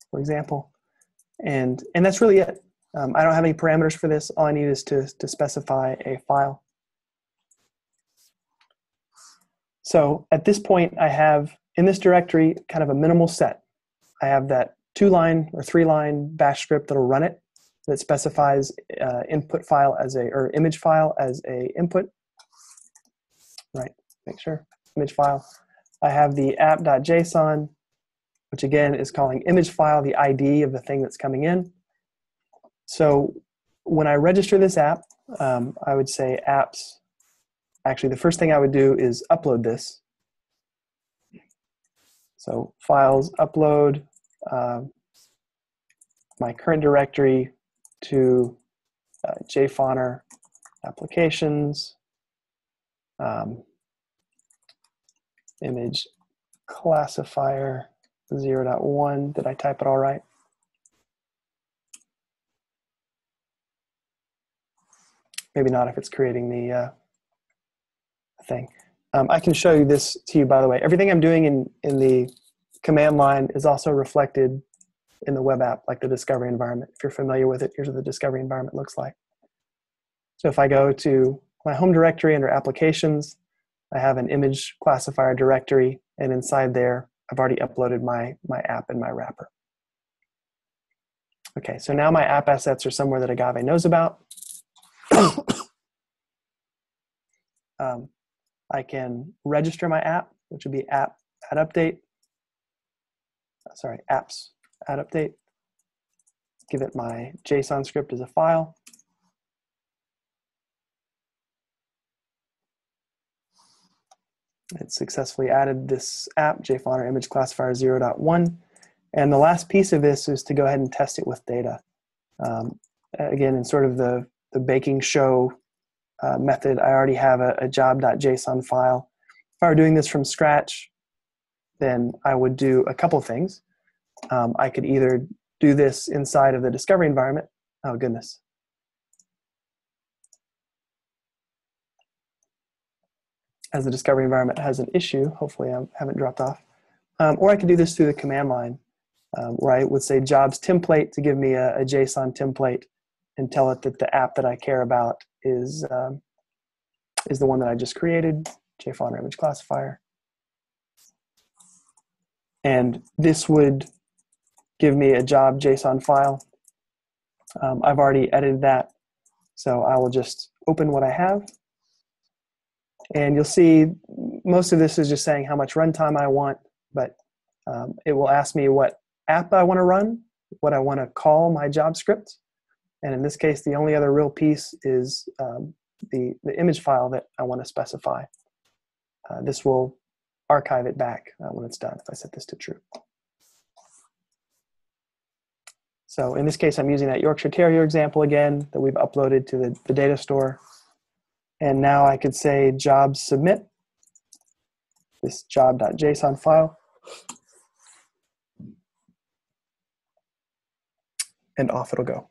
for example. And, and that's really it. Um, I don't have any parameters for this. All I need is to, to specify a file. So at this point, I have in this directory kind of a minimal set. I have that two-line or three-line bash script that'll run it that specifies uh, input file as a or image file as a input. Right. Make sure image file. I have the app.json, which again is calling image file the I D of the thing that's coming in. So when I register this app, um, I would say apps. Actually, the first thing I would do is upload this. So files, upload uh, my current directory to uh, jfonner applications, um, image classifier zero point one. Did I type it all right? Maybe not if it's creating the uh, thing. Um, I can show you this to you, by the way. Everything I'm doing in, in the command line is also reflected in the web app, like the discovery environment. If you're familiar with it, here's what the discovery environment looks like. So if I go to my home directory under applications, I have an image classifier directory, and inside there, I've already uploaded my, my app and my wrapper. Okay, so now my app assets are somewhere that Agave knows about. um, I can register my app, which would be app add update. Sorry, apps add update. Give it my JSON script as a file. It successfully added this app, jfonner image classifier zero point one. And the last piece of this is to go ahead and test it with data. Um, again, in sort of the the baking show uh, method, I already have a, a job.json file. If I were doing this from scratch, then I would do a couple things. Um, I could either do this inside of the discovery environment. Oh, goodness. As the discovery environment has an issue, hopefully I haven't dropped off. Um, or I could do this through the command line, um, where I would say jobs template to give me a, a JSON template and tell it that the app that I care about is, um, is the one that I just created, JFonner image classifier. And this would give me a job JSON file. Um, I've already edited that, so I will just open what I have. And you'll see most of this is just saying how much runtime I want, but um, it will ask me what app I want to run, what I want to call my job script. And in this case, the only other real piece is um, the, the image file that I want to specify. Uh, this will archive it back uh, when it's done if I set this to true. So in this case, I'm using that Yorkshire Terrier example again that we've uploaded to the, the data store. And now I could say job submit, this job.json file. And off it'll go.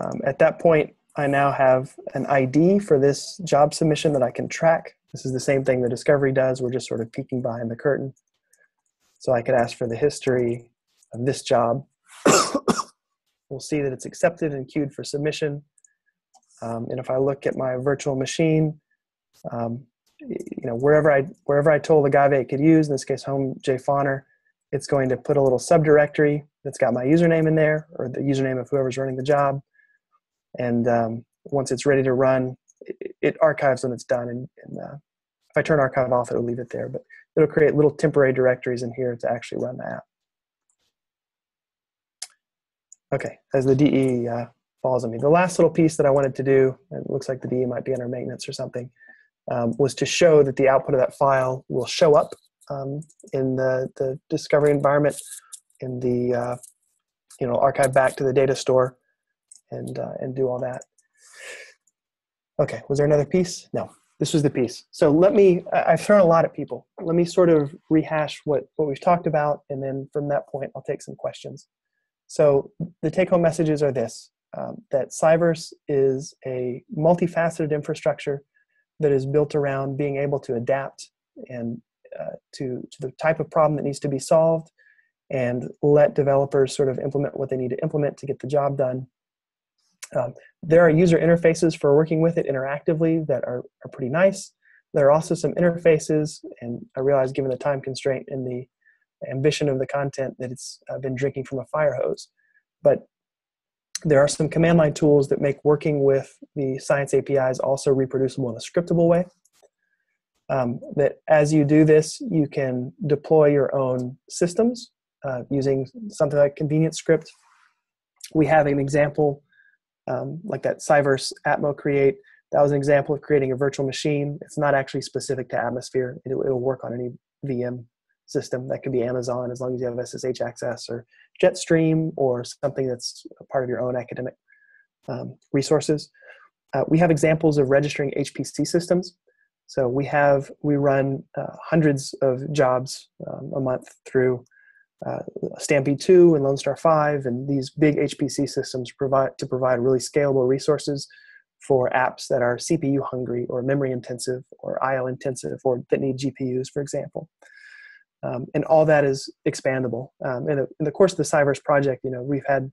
Um, at that point, I now have an I D for this job submission that I can track. This is the same thing the discovery does. We're just sort of peeking behind the curtain. So I could ask for the history of this job. We'll see that it's accepted and queued for submission. Um, and if I look at my virtual machine, um, you know, wherever I, wherever I told Agave it could use, in this case home JFonner, it's going to put a little subdirectory that's got my username in there, or the username of whoever's running the job. And um, once it's ready to run, it, it archives when it's done. And, and uh, if I turn archive off, it'll leave it there. But it'll create little temporary directories in here to actually run the app. Okay, as the D E uh, falls on me. The last little piece that I wanted to do, it looks like the D E might be under maintenance or something, um, was to show that the output of that file will show up um, in the, the discovery environment, in the uh, you know, archive back to the data store, and uh, and do all that. Okay, was there another piece? No, this was the piece. So let me, I've thrown a lot at people. Let me sort of rehash what, what we've talked about, and then from that point, I'll take some questions. So the take-home messages are this, um, that CyVerse is a multifaceted infrastructure that is built around being able to adapt and uh, to, to the type of problem that needs to be solved, and let developers sort of implement what they need to implement to get the job done. Um, there are user interfaces for working with it interactively that are, are pretty nice. There are also some interfaces, and I realize given the time constraint and the ambition of the content that it's uh, been drinking from a fire hose. But there are some command line tools that make working with the science A P Is also reproducible in a scriptable way. Um, that as you do this, you can deploy your own systems uh, using something like convenient script. We have an example um, like that CyVerse Atmo create. That was an example of creating a virtual machine. It's not actually specific to Atmosphere. It, it'll work on any V M system. That could be Amazon, as long as you have S S H access, or Jetstream, or something that's a part of your own academic um, resources. Uh, we have examples of registering H P C systems. So we have, we run uh, hundreds of jobs um, a month through uh, Stampede two and Lone Star five, and these big H P C systems provide to provide really scalable resources for apps that are C P U hungry, or memory intensive, or I O intensive, or that need G P Us, for example. Um, and all that is expandable. Um, in, a, in the course of the CyVerse project, you know, we've had,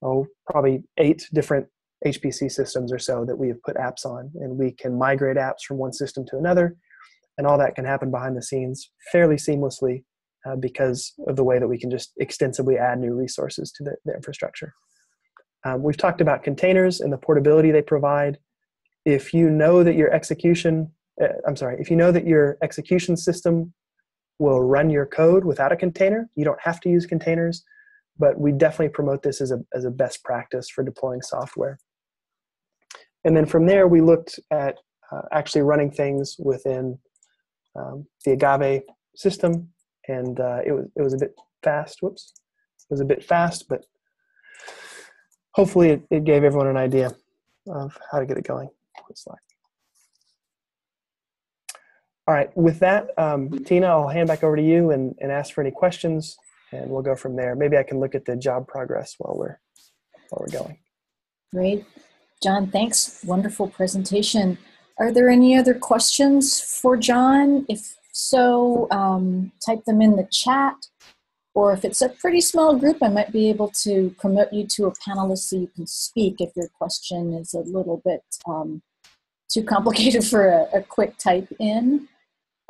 oh, probably eight different H P C systems or so that we have put apps on, and we can migrate apps from one system to another, and all that can happen behind the scenes fairly seamlessly uh, because of the way that we can just extensively add new resources to the, the infrastructure. Um, we've talked about containers and the portability they provide. If you know that your execution, uh, I'm sorry, if you know that your execution system will run your code without a container. You don't have to use containers, but we definitely promote this as a, as a best practice for deploying software. And then from there, we looked at uh, actually running things within um, the Agave system, and uh, it was, it was a bit fast, whoops. It was a bit fast, but hopefully it, it gave everyone an idea of how to get it going. Next slide. All right, with that, um, Tina, I'll hand back over to you and, and ask for any questions, and we'll go from there. Maybe I can look at the job progress while we're, while we're going. Great. John, thanks. Wonderful presentation. Are there any other questions for John? If so, um, type them in the chat. Or if it's a pretty small group, I might be able to promote you to a panelist so you can speak if your question is a little bit um, too complicated for a, a quick type in.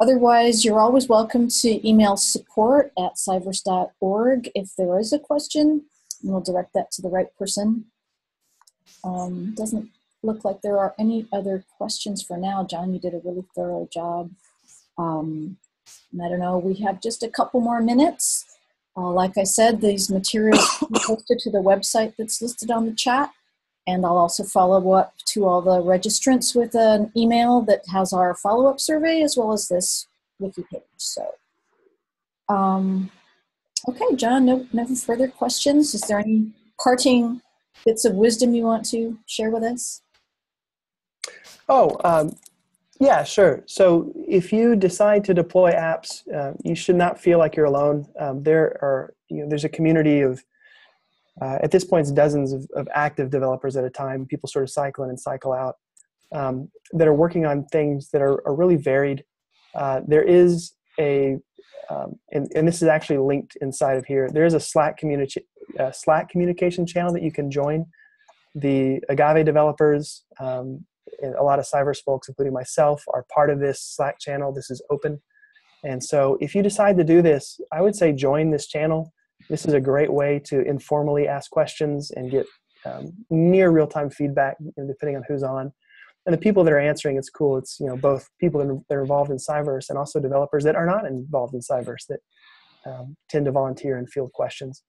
Otherwise, you're always welcome to email support at cyverse dot org if there is a question, and we'll direct that to the right person. Um, doesn't look like there are any other questions for now. John, you did a really thorough job. Um, and I don't know, we have just a couple more minutes. Uh, like I said, these materials are posted to the website that's listed on the chat, and I'll also follow up to all the registrants with an email that has our follow-up survey as well as this wiki page. So, um, okay, John, no, no further questions. Is there any parting bits of wisdom you want to share with us? Oh, um, yeah, sure. So if you decide to deploy apps, uh, you should not feel like you're alone. Um, there are, you know, there's a community of, uh, at this point, it's dozens of, of active developers at a time. People sort of cycle in and cycle out um, that are working on things that are, are really varied. Uh, there is a, um, and, and this is actually linked inside of here, there is a Slack community, uh, Slack communication channel that you can join. The Agave developers, um, and a lot of CyVerse folks, including myself, are part of this Slack channel. This is open. And so if you decide to do this, I would say join this channel. This is a great way to informally ask questions and get um, near real-time feedback, you know, depending on who's on. And the people that are answering, it's cool. It's, you know, both people that are involved in CyVerse and also developers that are not involved in CyVerse that um, tend to volunteer and field questions.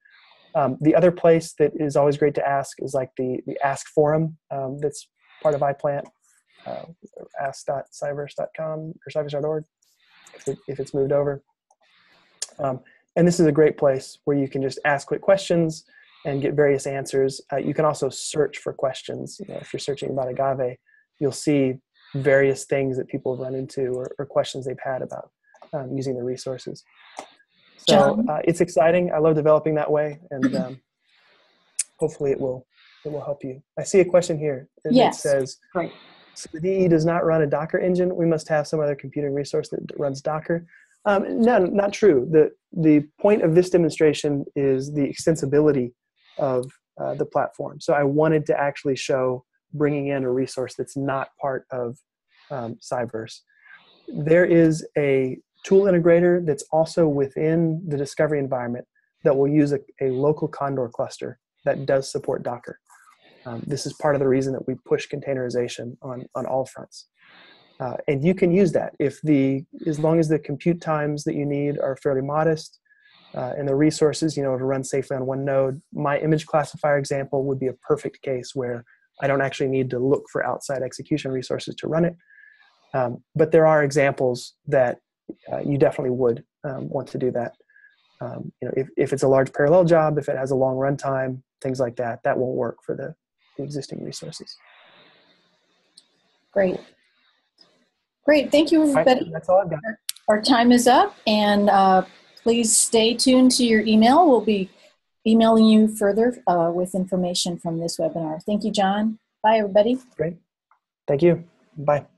Um, the other place that is always great to ask is like the, the Ask Forum um, that's part of iPlant, uh, ask dot cyverse dot com or cyverse dot org if, if it's moved over. Um, and this is a great place where you can just ask quick questions and get various answers. Uh, you can also search for questions. You know, if you're searching about Agave, you'll see various things that people have run into or, or questions they've had about um, using the resources. So uh, it's exciting. I love developing that way, and um, hopefully it will It will help you. I see a question here. And yes. It says, right. So the D E does not run a Docker engine. We must have some other computing resource that runs Docker. Um, no, not true. The, the point of this demonstration is the extensibility of uh, the platform. So I wanted to actually show bringing in a resource that's not part of um, CyVerse. There is a tool integrator that's also within the Discovery environment that will use a, a local Condor cluster that does support Docker. Um, this is part of the reason that we push containerization on, on all fronts. Uh, and you can use that if the, as long as the compute times that you need are fairly modest uh, and the resources, you know, to run safely on one node. My image classifier example would be a perfect case where I don't actually need to look for outside execution resources to run it. Um, but there are examples that uh, you definitely would um, want to do that. Um, you know, if, if it's a large parallel job, if it has a long runtime, things like that, that won't work for the existing resources. Great. Great. Thank you, everybody. Right, that's all I've got. Our, our time is up, and uh, please stay tuned to your email. We'll be emailing you further uh, with information from this webinar. Thank you, John. Bye, everybody. Great. Thank you. Bye.